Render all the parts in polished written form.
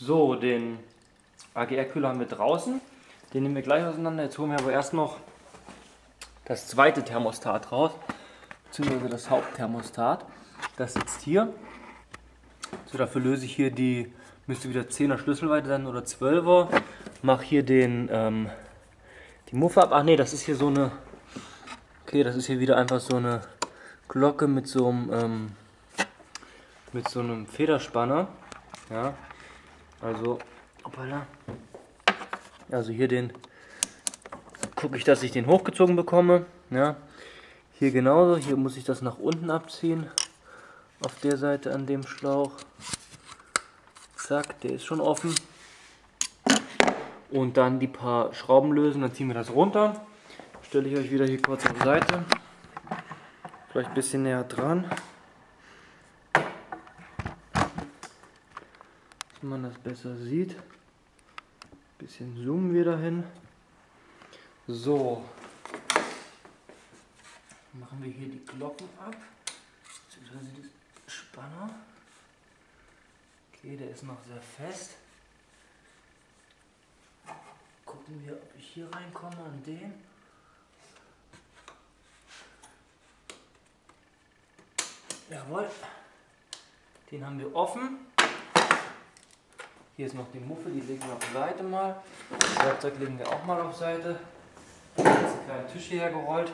So, den AGR-Kühler haben wir draußen. Den nehmen wir gleich auseinander. Jetzt holen wir aber erst noch das zweite Thermostat raus, beziehungsweise das Hauptthermostat. Das sitzt hier. So, dafür löse ich hier die, müsste wieder 10er Schlüsselweite sein oder 12er. Mache hier den die Muffe ab. Ach nee, das ist hier so eine, okay, das ist hier wieder einfach so eine Glocke mit so einem Federspanner. Ja, also, hoppala. Also hier den, gucke ich, dass ich den hochgezogen bekomme. Ja, hier genauso. Hier muss ich das nach unten abziehen. Auf der Seite an dem Schlauch. Zack, der ist schon offen. Und dann die paar Schrauben lösen, dann ziehen wir das runter. Stelle ich euch wieder hier kurz auf die Seite. Vielleicht ein bisschen näher dran. Dass man das besser sieht. Ein bisschen zoomen wir dahin. So. Dann machen wir hier die Glocken ab. Beziehungsweise das Spanner. Okay, der ist noch sehr fest. Gucken wir, ob ich hier reinkomme an den. Jawohl. Den haben wir offen. Hier ist noch die Muffe, die legen wir auf die Seite mal. Das Werkzeug legen wir auch mal auf Seite. Jetzt einen kleinen Tisch hierher gerollt.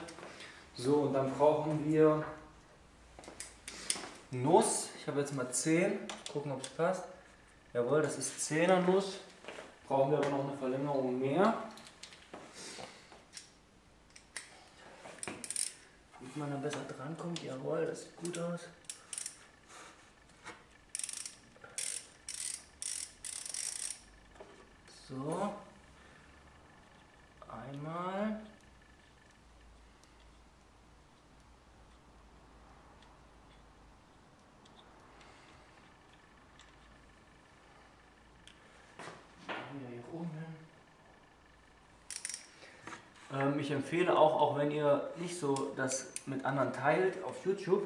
So, und dann brauchen wir Nuss, ich habe jetzt mal 10, gucken, ob es passt. Jawohl, das ist 10er Nuss. Brauchen wir aber noch eine Verlängerung mehr. Damit man da besser drankommt, jawohl, das sieht gut aus. So. Einmal. Ich empfehle auch wenn ihr nicht so das mit anderen teilt auf YouTube,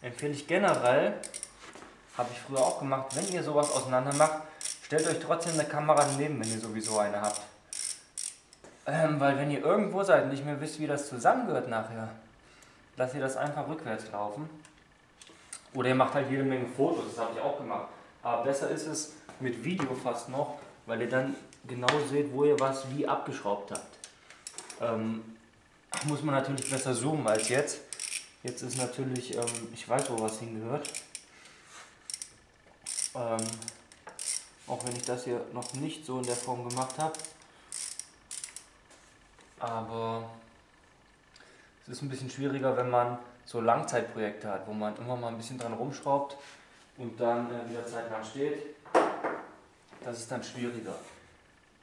empfehle ich generell, habe ich früher auch gemacht, wenn ihr sowas auseinander macht, stellt euch trotzdem eine Kamera daneben, wenn ihr sowieso eine habt. Weil wenn ihr irgendwo seid und nicht mehr wisst, wie das zusammengehört nachher, lasst ihr das einfach rückwärts laufen. Oder ihr macht halt jede Menge Fotos, das habe ich auch gemacht. Aber besser ist es mit Video fast noch, weil ihr dann genau seht, wo ihr was wie abgeschraubt habt. Muss man natürlich besser zoomen als jetzt. Jetzt ist natürlich, ich weiß, wo was hingehört. Auch wenn ich das hier noch nicht so in der Form gemacht habe. Aber es ist ein bisschen schwieriger, wenn man so Langzeitprojekte hat, wo man immer mal ein bisschen dran rumschraubt und dann wieder Zeit lang steht. Das ist dann schwieriger.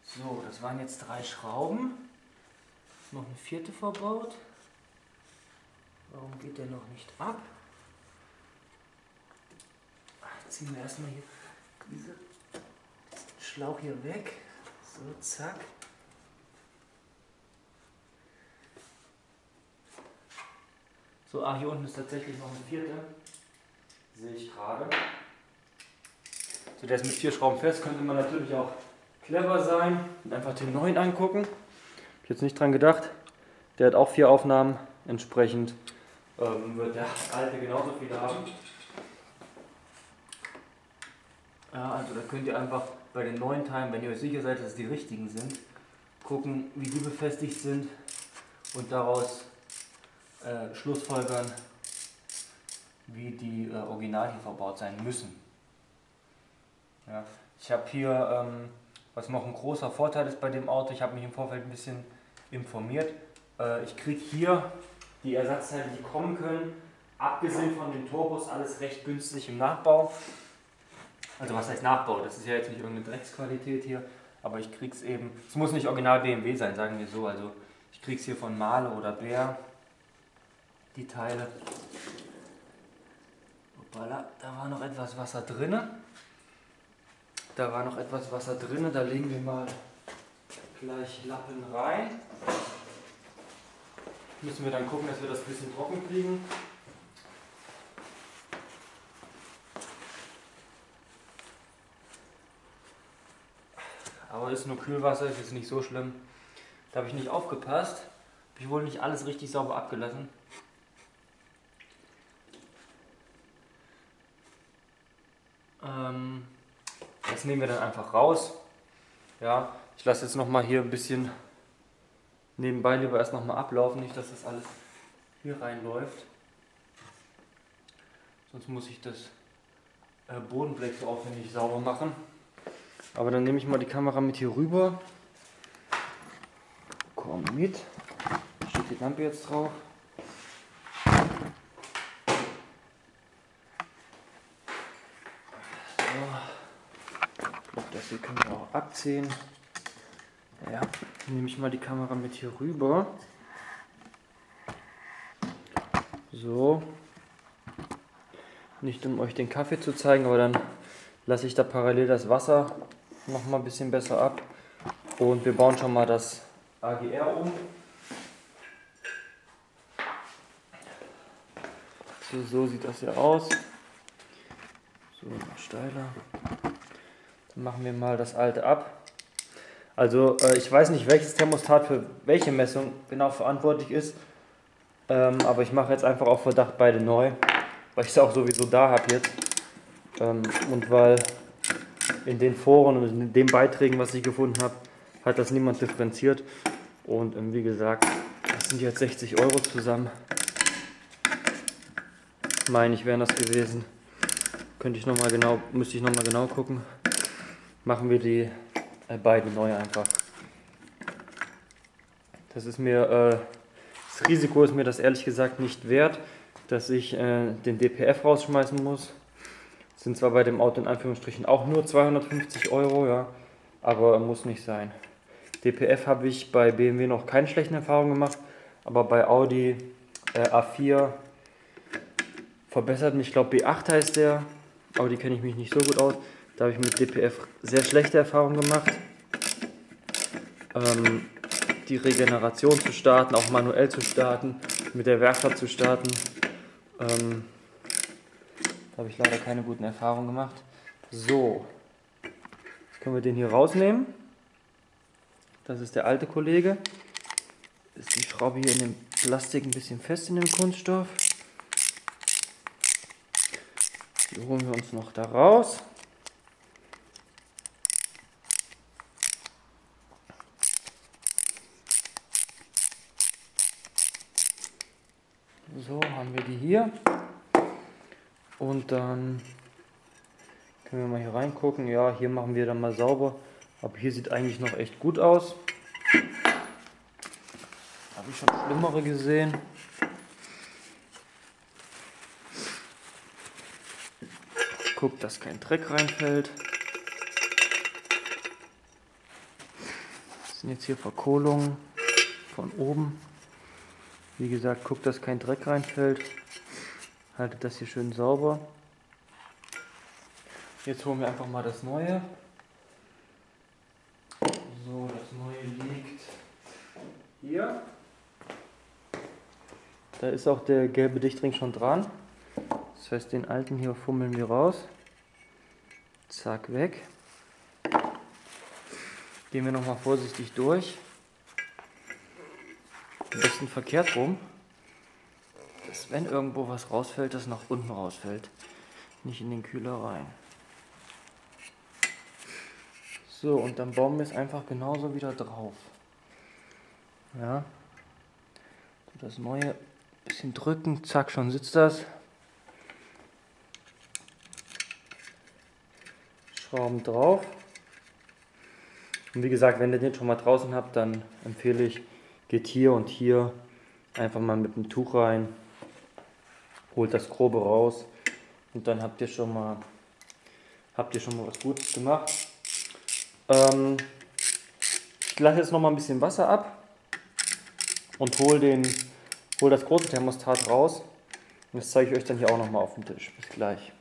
So, das waren jetzt 3 Schrauben. Noch eine 4. verbaut. Warum geht der noch nicht ab? Ach, ziehen wir erstmal hier diesen Schlauch hier weg. So, zack. So, ach, hier unten ist tatsächlich noch eine 4. Sehe ich gerade. So, der ist mit 4 Schrauben fest. Könnte man natürlich auch clever sein und einfach den neuen angucken. Jetzt nicht dran gedacht, der hat auch 4 Aufnahmen, entsprechend wird der alte genauso viele haben. Ja, also da könnt ihr einfach bei den neuen Teilen, wenn ihr euch sicher seid, dass es die richtigen sind, gucken, wie die befestigt sind und daraus schlussfolgern, wie die original hier verbaut sein müssen. Ja, ich habe hier, was noch ein großer Vorteil ist bei dem Auto, ich habe mich im Vorfeld ein bisschen informiert. Ich kriege hier die Ersatzteile, die kommen können, abgesehen von den Turbos, alles recht günstig im Nachbau. Also was heißt Nachbau? Das ist ja jetzt nicht irgendeine Drecksqualität hier, aber ich kriege es eben, es muss nicht original BMW sein, sagen wir so. Also ich kriege es hier von Mahle oder Bär, die Teile. Hoppala, da war noch etwas Wasser drin. Da legen wir mal gleich Lappen rein. Müssen wir dann gucken, dass wir das ein bisschen trocken kriegen. Aber ist nur Kühlwasser, ist jetzt nicht so schlimm. Da habe ich nicht aufgepasst. Habe ich wohl nicht alles richtig sauber abgelassen. Das nehmen wir dann einfach raus. Ja, ich lasse jetzt nochmal hier ein bisschen nebenbei lieber erst nochmal ablaufen, nicht dass das alles hier reinläuft. Sonst muss ich das Bodenblech so aufwendig sauber machen. Aber dann nehme ich mal die Kamera mit hier rüber. Komm mit. Da steht die Lampe jetzt drauf. Die können wir auch abziehen. Ja, nehme ich mal die Kamera mit hier rüber. So. Nicht um euch den Kaffee zu zeigen, aber dann lasse ich da parallel das Wasser noch mal ein bisschen besser ab. Und wir bauen schon mal das AGR um. So, so sieht das hier aus. So, noch steiler. Machen wir mal das alte ab. Also ich weiß nicht, welches Thermostat für welche Messung genau verantwortlich ist, aber ich mache jetzt einfach auf Verdacht beide neu, weil ich es auch sowieso da habe jetzt, und weil in den Foren und in den Beiträgen, was ich gefunden habe, hat das niemand differenziert. Und wie gesagt, das sind jetzt 60 € zusammen, meine ich, wären das gewesen. Müsste ich nochmal genau gucken. Machen wir die beiden neu einfach. Das ist mir, das Risiko ist mir das ehrlich gesagt nicht wert, dass ich den DPF rausschmeißen muss. Das sind zwar bei dem Auto in Anführungsstrichen auch nur 250 €, ja, aber muss nicht sein. DPF habe ich bei BMW noch keine schlechten Erfahrungen gemacht, aber bei Audi A4 verbessert mich, ich glaube B8 heißt der. Audi kenne ich mich nicht so gut aus. Da habe ich mit DPF sehr schlechte Erfahrungen gemacht. Die Regeneration zu starten, auch manuell zu starten, mit der Werkstatt zu starten. Da habe ich leider keine guten Erfahrungen gemacht. So, jetzt können wir den hier rausnehmen. Das ist der alte Kollege. Ist die Schraube hier in dem Plastik ein bisschen fest, in dem Kunststoff. Die holen wir uns noch da raus. So, haben wir die hier. Und dann können wir mal hier reingucken. Ja, hier machen wir dann mal sauber. Aber hier sieht eigentlich noch echt gut aus. Habe ich schon schlimmere gesehen. Guckt, dass kein Dreck reinfällt. Das sind jetzt hier Verkohlungen von oben. Wie gesagt, guckt, dass kein Dreck reinfällt. Haltet das hier schön sauber. Jetzt holen wir einfach mal das Neue. So, das Neue liegt hier. Da ist auch der gelbe Dichtring schon dran. Das heißt, den alten hier fummeln wir raus. Zack, weg. Gehen wir nochmal vorsichtig durch. Am besten verkehrt rum, dass wenn irgendwo was rausfällt, das nach unten rausfällt, nicht in den Kühler rein. So, und dann bauen wir es einfach genauso wieder drauf. Ja, das neue ein bisschen drücken, zack, schon sitzt das. Schrauben drauf. Und wie gesagt, wenn ihr den schon mal draußen habt, dann empfehle ich, geht hier und hier einfach mal mit dem Tuch rein, holt das Grobe raus und dann habt ihr schon mal was Gutes gemacht. Ich lasse jetzt noch mal ein bisschen Wasser ab und hol das große Thermostat raus. Und das zeige ich euch dann hier auch noch mal auf dem Tisch. Bis gleich.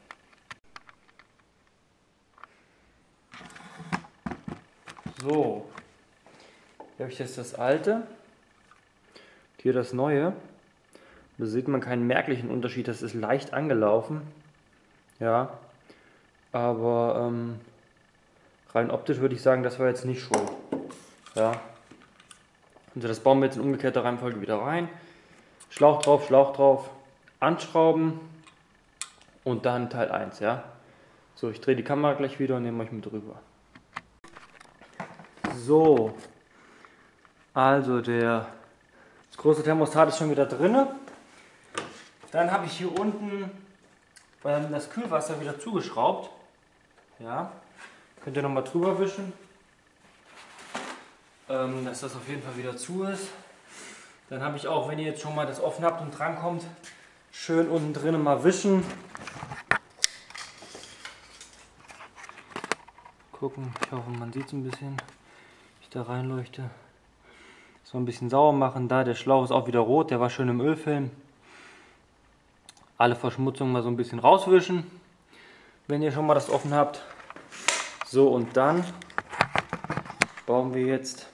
So, hier habe ich jetzt das alte. Hier das neue. Da sieht man keinen merklichen Unterschied, das ist leicht angelaufen. Ja, aber rein optisch würde ich sagen, das war jetzt nicht schön. Ja. Also das bauen wir jetzt in umgekehrter Reihenfolge wieder rein. Schlauch drauf, anschrauben und dann Teil 1. Ja. So, ich drehe die Kamera gleich wieder und nehme euch mit rüber. So, also das große Thermostat ist schon wieder drin. Dann habe ich hier unten das Kühlwasser wieder zugeschraubt. Ja, könnt ihr nochmal drüber wischen, dass das auf jeden Fall wieder zu ist. Dann habe ich auch, wenn ihr jetzt schon mal das offen habt und drankommt, schön unten drinnen mal wischen. Gucken, ich hoffe, man sieht es ein bisschen, wie ich da reinleuchte. So ein bisschen sauer machen. Da, der Schlauch ist auch wieder rot, der war schön im Ölfilm. Alle Verschmutzungen mal so ein bisschen rauswischen, wenn ihr schon mal das offen habt. So, und dann bauen wir jetzt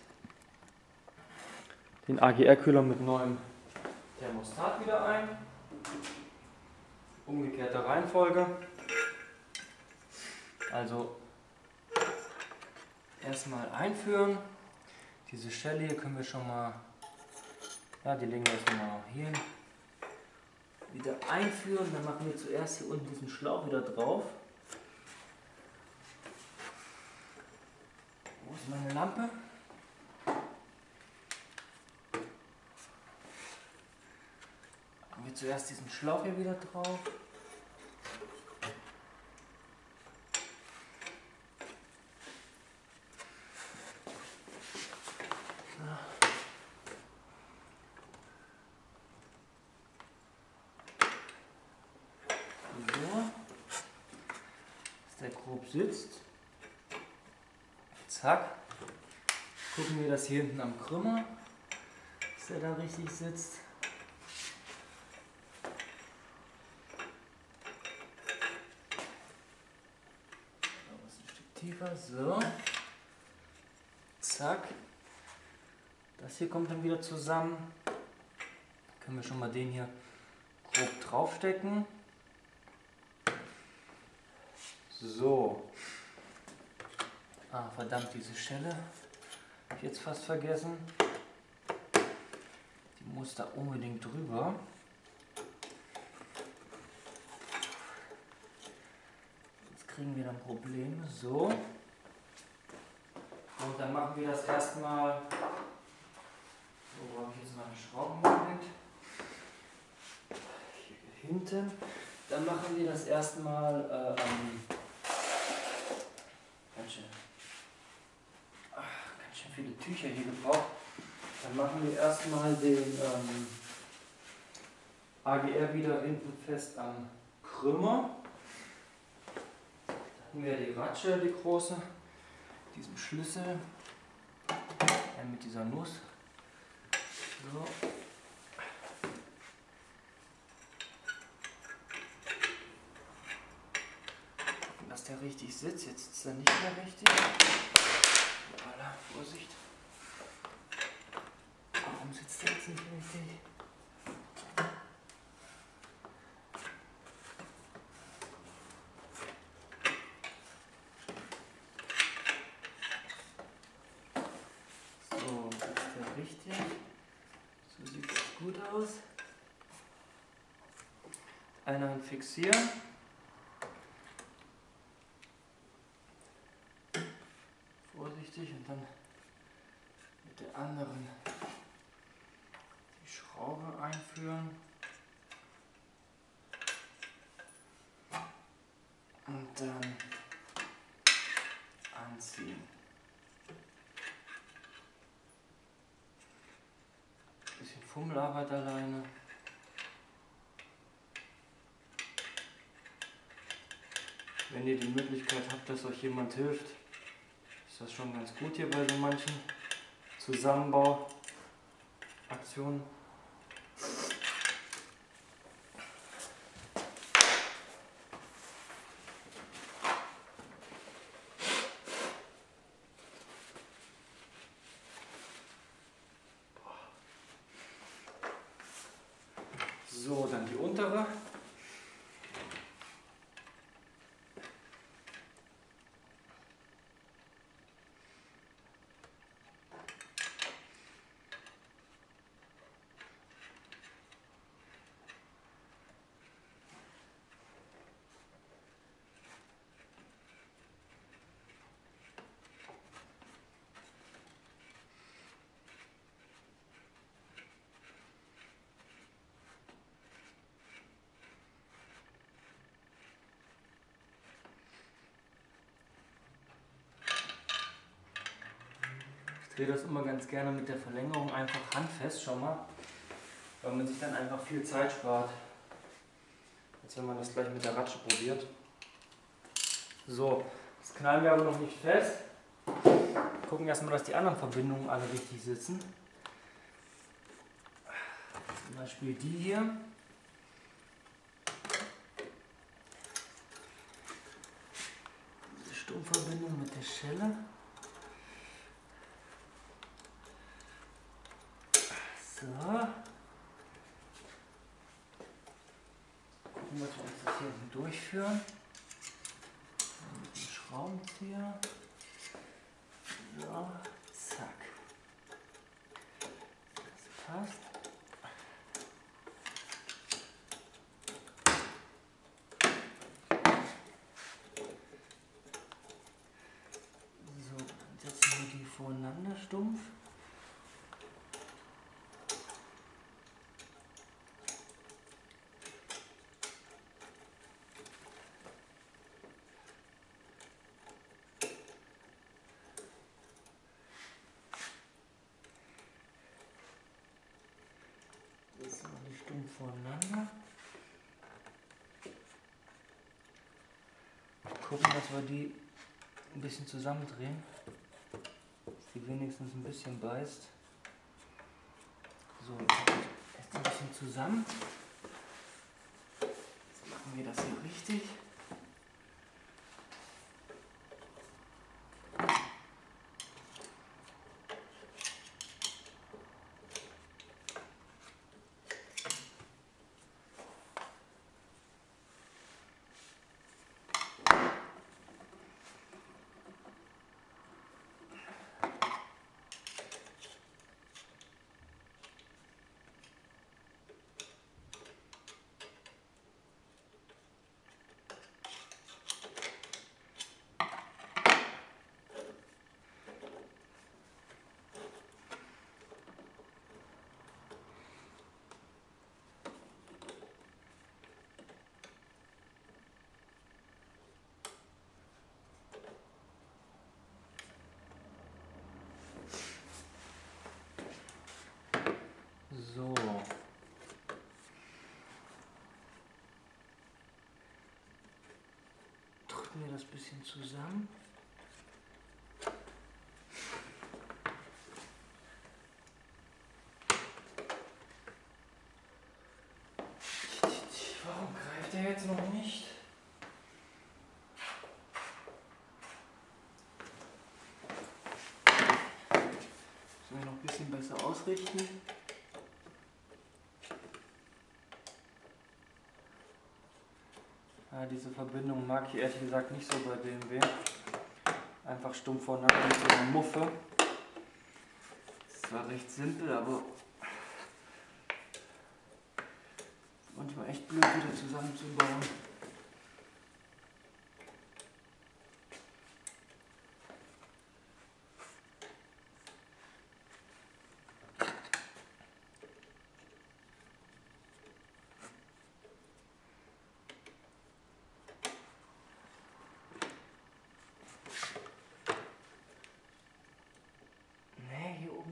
den AGR-Kühler mit neuem Thermostat wieder ein. Umgekehrte Reihenfolge. Also erstmal einführen. Diese Schelle hier können wir schon mal, ja, die legen wir jetzt mal hier wieder einführen. Dann machen wir zuerst hier unten diesen Schlauch wieder drauf. Wo ist meine Lampe? Machen wir zuerst diesen Schlauch hier wieder drauf. Grob sitzt. Zack. Gucken wir das hier hinten am Krümmer, dass der da richtig sitzt. Da muss ein Stück tiefer. So. Zack. Das hier kommt dann wieder zusammen. Dann können wir schon mal den hier grob draufstecken. So, ah, verdammt, diese Schelle habe ich jetzt fast vergessen. Die muss da unbedingt drüber. Jetzt kriegen wir dann Probleme. So, und dann machen wir das erstmal. So, wo habe ich jetzt meine Schrauben gelegt? Hier hinten. Dann machen wir das erstmal. Ganz schön viele Tücher hier gebraucht. Dann machen wir erstmal den AGR wieder hinten fest am Krümmer. Da hatten wir die Ratsche, die große, mit diesem Schlüssel, mit dieser Nuss. So. Der richtig sitzt, jetzt sitzt er nicht mehr richtig. Voilà, Vorsicht. Warum sitzt er jetzt nicht richtig? So, sitzt er richtig. So sieht es gut aus. Eine Hand fixieren. Und dann mit der anderen die Schraube einführen und dann anziehen. Ein bisschen Fummelarbeit alleine. Wenn ihr die Möglichkeit habt, dass euch jemand hilft, ist das schon ganz gut hier bei so manchen Zusammenbauaktionen. So, dann die untere. drehe das immer ganz gerne mit der Verlängerung einfach handfest schon mal, weil man sich dann einfach viel Zeit spart, als wenn man das gleich mit der Ratsche probiert. So, das knallen wir aber noch nicht fest. Gucken erstmal, dass die anderen Verbindungen alle richtig sitzen. Zum Beispiel die hier. Diese Stromverbindung mit der Schelle. So. Gucken, dass wir uns das hier hinten durchführen. Mit dem Schraubenzieher. So, zack. Das passt. So, setzen wir die voreinander stumpf. Voneinander. Gucken, dass wir die ein bisschen zusammendrehen, dass die wenigstens ein bisschen beißt. So, jetzt ein bisschen zusammen. Jetzt machen wir das hier richtig. So. Drücken wir das ein bisschen zusammen. Warum greift er jetzt noch nicht? Sollen wir noch ein bisschen besser ausrichten? Diese Verbindung mag ich ehrlich gesagt nicht so bei BMW. Einfach stumpf voneinander mit so einer Muffe. Das war recht simpel, aber manchmal echt blöd, wieder zusammenzubauen.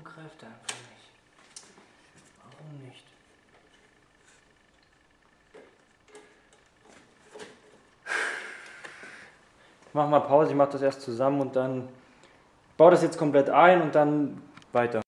Greift er einfach nicht. Warum nicht? Ich mache mal Pause, ich mache das erst zusammen und dann baue das jetzt komplett ein und dann weiter.